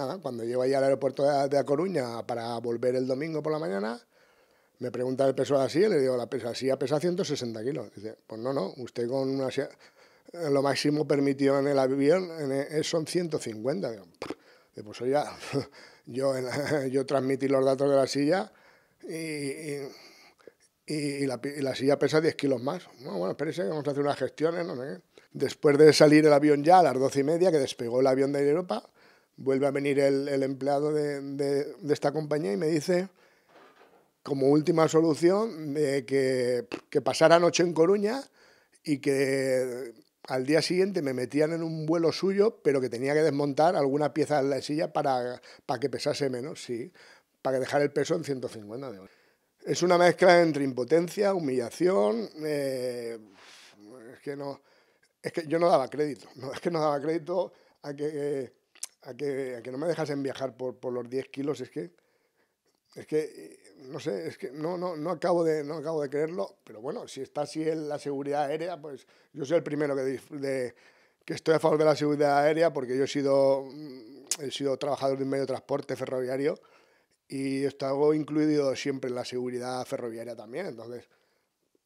nada, cuando llego allí al aeropuerto de A Coruña para volver el domingo por la mañana, me pregunta el peso de la silla y le digo, la silla pesa 160 kilos. Dice, pues no, no, usted con una silla, lo máximo permitido en el avión son 150. Digo, pues oye, yo transmití los datos de la silla y la silla pesa 10 kilos más. Bueno, espérese, vamos a hacer unas gestiones, no sé qué. Después de salir el avión ya a las 12:30, que despegó el avión de Aire Europa, vuelve a venir el empleado de esta compañía y me dice, como última solución, de que pasara noche en Coruña y que al día siguiente me metían en un vuelo suyo, pero que tenía que desmontar alguna pieza de la silla para que pesase menos, sí, para dejar el peso en 150. Es una mezcla entre impotencia, humillación, es que yo no daba crédito, a que no me dejasen viajar por los 10 kilos, no acabo de creerlo, pero bueno, si está así en la seguridad aérea, pues yo soy el primero que estoy a favor de la seguridad aérea, porque yo he sido trabajador de un medio de transporte ferroviario y he estado incluido siempre en la seguridad ferroviaria también, entonces,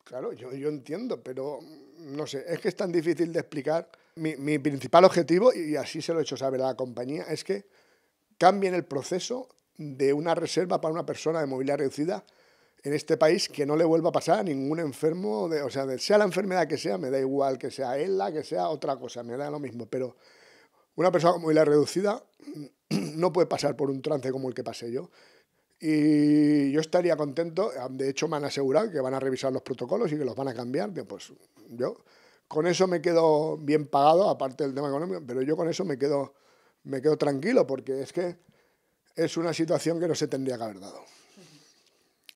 claro, yo entiendo, pero no sé, es que es tan difícil de explicar. Mi principal objetivo, y así se lo he hecho saber a la compañía, es que cambien el proceso de una reserva para una persona de movilidad reducida en este país, que no le vuelva a pasar a ningún enfermo, sea la enfermedad que sea, me da igual que sea ELA, que sea otra cosa, me da lo mismo, pero una persona con movilidad reducida no puede pasar por un trance como el que pasé yo. Y yo estaría contento, de hecho me han asegurado que van a revisar los protocolos y que los van a cambiar, pues yo con eso me quedo bien pagado, aparte del tema económico, pero yo con eso me quedo tranquilo, porque es que es una situación que no se tendría que haber dado.